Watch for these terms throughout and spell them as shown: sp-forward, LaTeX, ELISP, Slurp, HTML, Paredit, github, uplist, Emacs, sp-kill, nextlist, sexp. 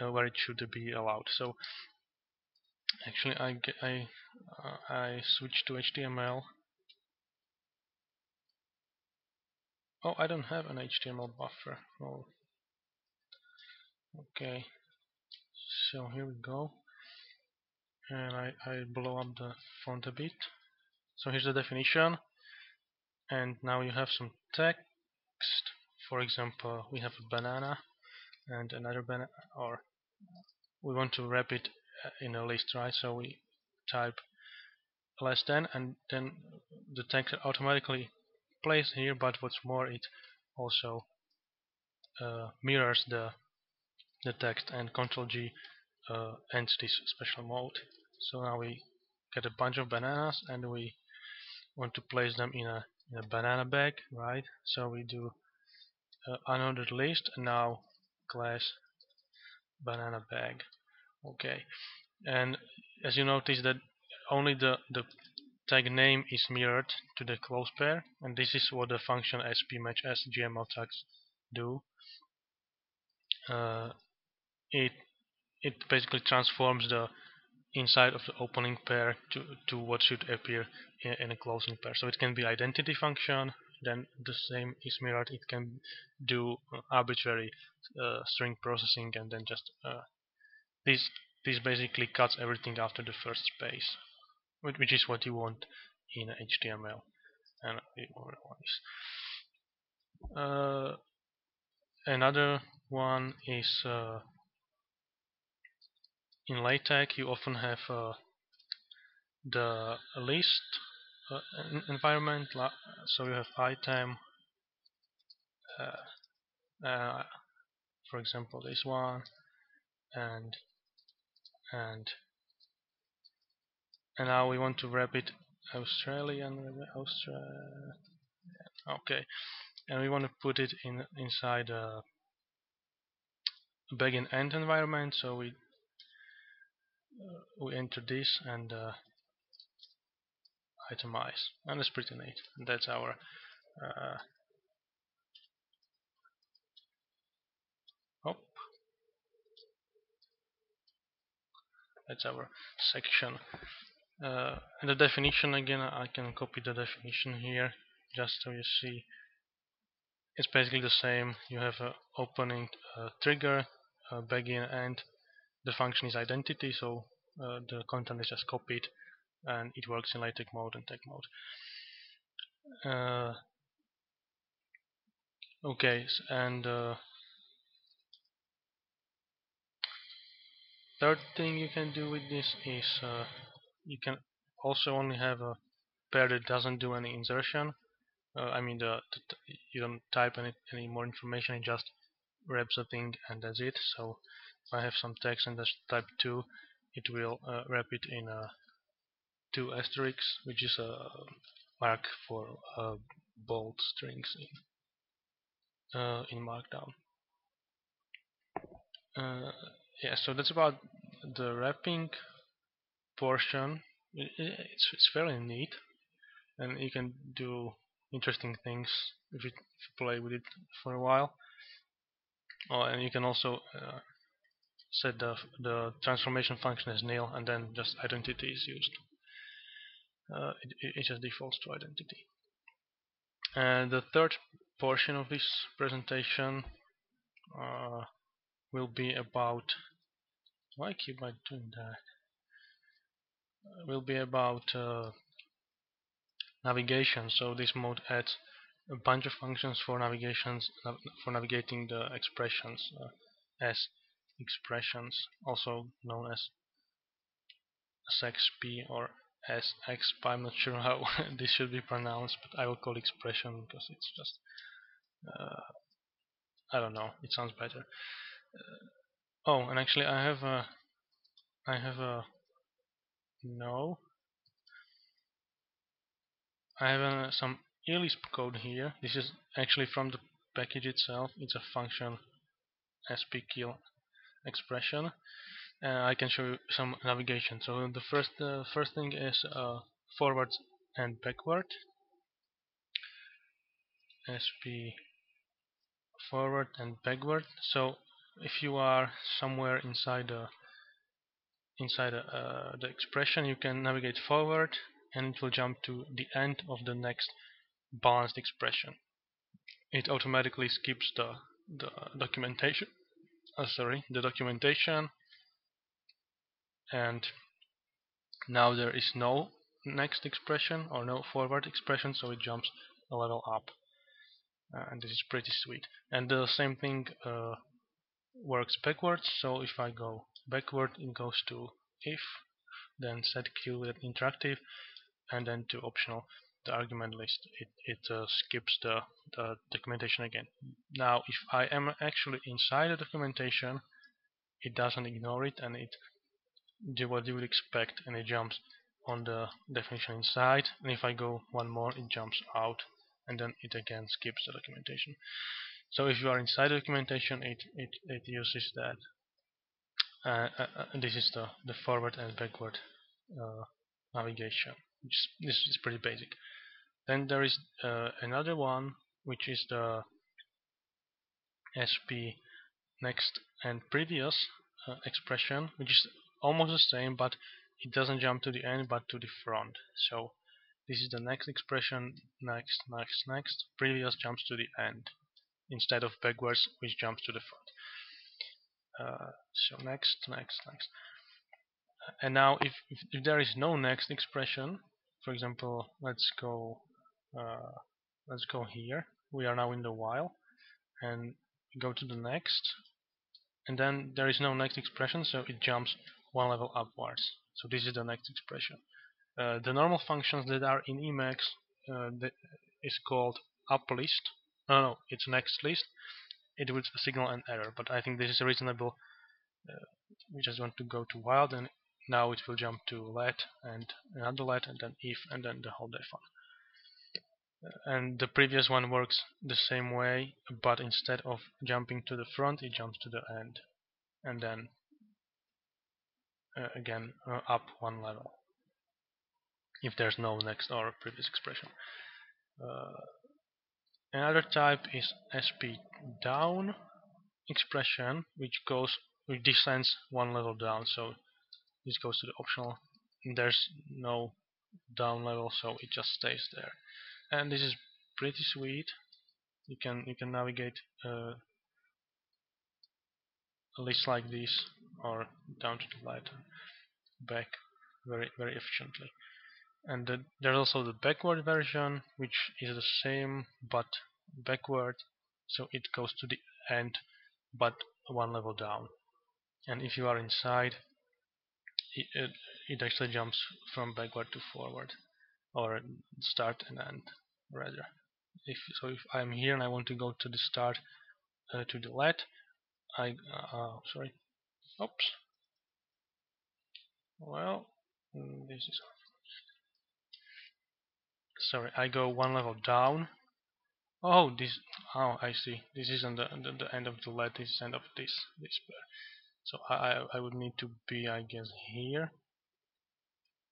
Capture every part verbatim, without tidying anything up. uh, where it should be allowed. So actually, I I uh, I switch to H T M L. Oh, I don't have an H T M L buffer. Oh. Okay. So here we go. And I, I blow up the font a bit. So here's the definition. And now you have some text. For example, we have a banana and another banana, or we want to wrap it in a list, right? So we type less than, and then the text automatically placed here, but what's more, it also uh, mirrors the the text, and Control G uh, ends this special mode. So now we get a bunch of bananas, and we want to place them in a in a banana bag, right? So we do uh, unordered list, and now class banana bag. Okay, and as you notice that only the the tag name is mirrored to the close pair, and this is what the function sp-match-s G M L tags do. Uh, it it basically transforms the inside of the opening pair to to what should appear in, in a closing pair. So it can be identity function. Then the same is mirrored. It can do arbitrary uh, string processing, and then just uh, this this basically cuts everything after the first space, which is what you want in H T M L and otherwise. Uh, another one is uh, in LaTeX you often have uh, the list uh, environment, so you have item, uh, uh, for example this one, and and And now we want to wrap it Australian, Australia. Okay, and we want to put it in inside a begin end environment. So we uh, we enter this and uh, itemize, and that's pretty neat. That's our uh, oh, that's our section. Uh, and the definition again, I can copy the definition here just so you see. It's basically the same. You have an opening uh, trigger, uh, begin, and the function is identity, so uh, the content is just copied, and it works in LaTeX mode and tag mode. Uh, okay, and uh, third thing you can do with this is. Uh, You can also only have a pair that doesn't do any insertion. Uh, I mean, the, the t you don't type any any more information. It just wraps the thing, and that's it. So if I have some text and that's type two, it will uh, wrap it in a two asterisks, which is a mark for uh, bold strings in uh, in Markdown. Uh, yeah. So that's about the wrapping portion. It's it's fairly neat, and you can do interesting things if you play with it for a while. Oh, and you can also uh, set the the transformation function as nil, and then just identity is used. Uh, it, it just defaults to identity. And the third portion of this presentation uh, will be about. Why keep I doing that? Will be about uh, navigation. So this mode adds a bunch of functions for navigations nav for navigating the expressions uh, as expressions, also known as sexp or sexp. I'm not sure how this should be pronounced, but I will call it expression because it's just uh, I don't know. It sounds better. Uh, oh, and actually, I have a I have a No, I have uh, some E L I S P code here. This is actually from the package itself. It's a function sp-kill expression, and I can show you some navigation. So the first uh, first thing is uh, forward and backward. Sp forward and backward. So if you are somewhere inside a, inside a, uh, the expression, you can navigate forward and it will jump to the end of the next balanced expression. It automatically skips the, the documentation oh, sorry the documentation, and now there is no next expression or no forward expression, so it jumps a level up, uh, and this is pretty sweet. And the same thing uh, works backwards, so if I go backward it goes to if, then set q at interactive, and then to optional, the argument list. It, it uh, skips the, the documentation again. Now if I am actually inside the documentation, it doesn't ignore it, and it do what you would expect, and it jumps on the definition inside, and if I go one more it jumps out, and then it again skips the documentation. So if you are inside the documentation, it, it, it uses that. Uh, uh, uh, this is the, the forward and backward uh, navigation. Is, this is pretty basic. Then there is uh, another one, which is the sp-next and previous uh, expression, which is almost the same, but it doesn't jump to the end but to the front. So this is the next expression, next, next, next. Previous jumps to the end instead of backwards, which jumps to the front. Uh, so next, next, next. And now if, if, if there is no next expression, for example, let's go uh, let's go here. We are now in the while, and go to the next, and then there is no next expression, so it jumps one level upwards. So this is the next expression. Uh, the normal functions that are in Emacs uh, that is called uplist. No, no, it's nextlist. It would signal an error, but I think this is reasonable. Uh, we just want to go to wild, and now it will jump to let, and another let, and then if, and then the whole def. And the previous one works the same way, but instead of jumping to the front, it jumps to the end, and then uh, again uh, up one level if there's no next or previous expression. Uh, another type is sp-down expression, which goes which descends one level down, so this goes to the optional. There's no down level, so it just stays there, and this is pretty sweet. You can you can navigate uh, a list like this or down to the right, back very very efficiently. And the, there's also the backward version, which is the same but backward, so it goes to the end but one level down. And if you are inside, it, it, it actually jumps from backward to forward, or start and end rather. If so, if I'm here and I want to go to the start, uh, to the let, I uh, sorry, oops. Well, this is sorry. I go one level down. Oh, this. Oh, I see. This isn't the, the, the end of the let. This is end of this this pair. So I I would need to be, I guess, here.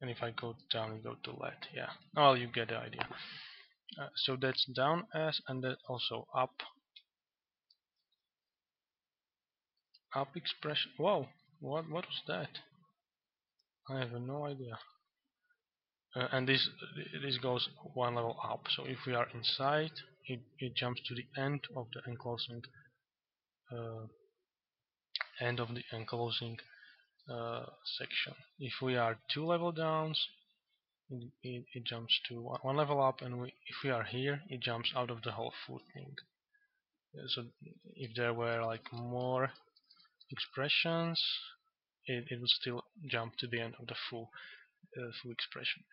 And if I go down and go to let, yeah. Well, you get the idea. Uh, so that's down as, and then also up. Up expression. Whoa, what what was that? I have no idea. Uh, and this this goes one level up. So if we are inside, it it jumps to the end of the enclosing. Uh, end of the enclosing uh, section. If we are two level downs, it, it, it jumps to one, one level up, and we, if we are here, it jumps out of the whole foot thing. So if there were like more expressions, it, it would still jump to the end of the full uh, full expression.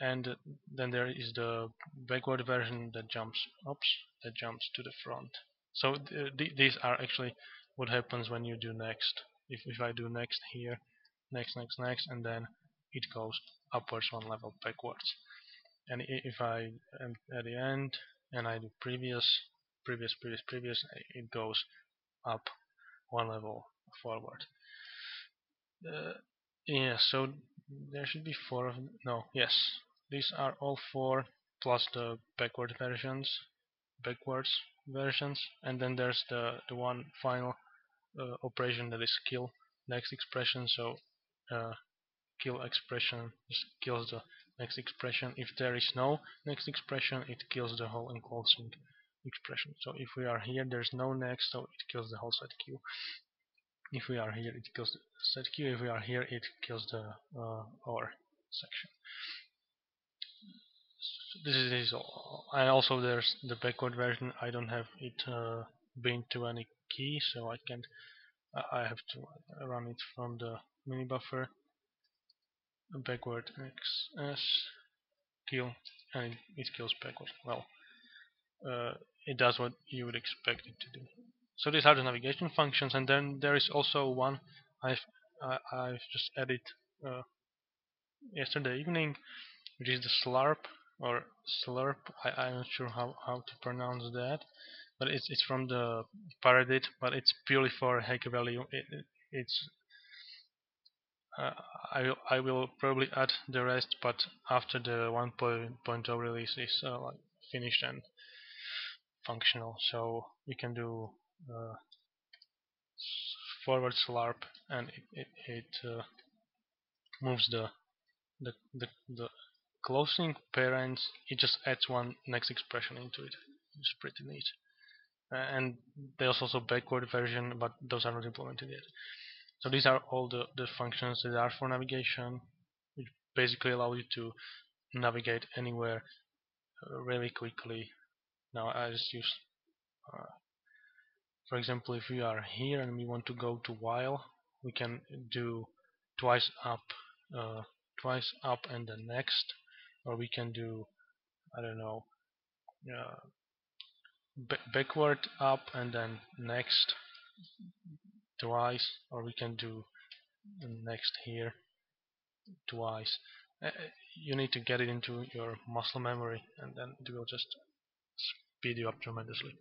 And then there is the backward version that jumps oops that jumps to the front. So th th these are actually what happens when you do next. If, if I do next here, next, next, next, and then it goes upwards one level backwards. And if I am at the end and I do previous, previous, previous, previous, it goes up one level forward. Uh, yeah, so there should be four of them. No, yes, these are all four plus the backward versions, backwards versions, and then there's the the one final uh, operation that is kill next expression, so uh, kill expression just kills the next expression. If there is no next expression, it kills the whole enclosing expression. So if we are here, there's no next, so it kills the whole set queue. If we are here, it kills the set queue. If we are here, it kills the uh, or section. So this is all. And also there's the backward version. I don't have it uh, binned to any key, so I can't. I have to run it from the mini buffer. Backward xs kill, and it kills backward. Well, uh, it does what you would expect it to do. So these are the navigation functions, and then there is also one I've uh, I've just added uh, yesterday evening, which is the Slurp or Slurp. I, I'm not sure how how to pronounce that, but it's it's from the Paredit, but it's purely for hacker value. It, it, it's Uh, I, will, I will probably add the rest, but after the one point oh release is uh, like finished and functional, so you can do uh, forward slurp, and it, it, it uh, moves the, the the the closing parents. It just adds one next expression into it. It's pretty neat. Uh, and there's also backward version, but those are not implemented yet. So these are all the, the functions that are for navigation, which basically allow you to navigate anywhere uh, really quickly. Now I just use, uh, for example, if we are here and we want to go to while, we can do twice up, uh, twice up and then next, or we can do, I don't know, uh, b backward up and then next. Twice, or we can do next here twice. Uh, you need to get it into your muscle memory, and then it will just speed you up tremendously.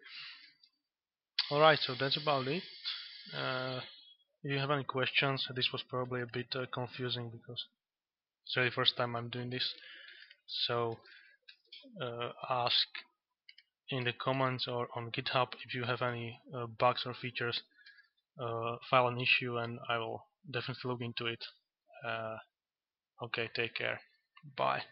Alright, so that's about it. Uh, if you have any questions, this was probably a bit uh, confusing because it's the first time I'm doing this, so uh, ask in the comments or on GitHub if you have any uh, bugs or features. Uh, file an issue, and I will definitely look into it. Uh, okay, take care. Bye.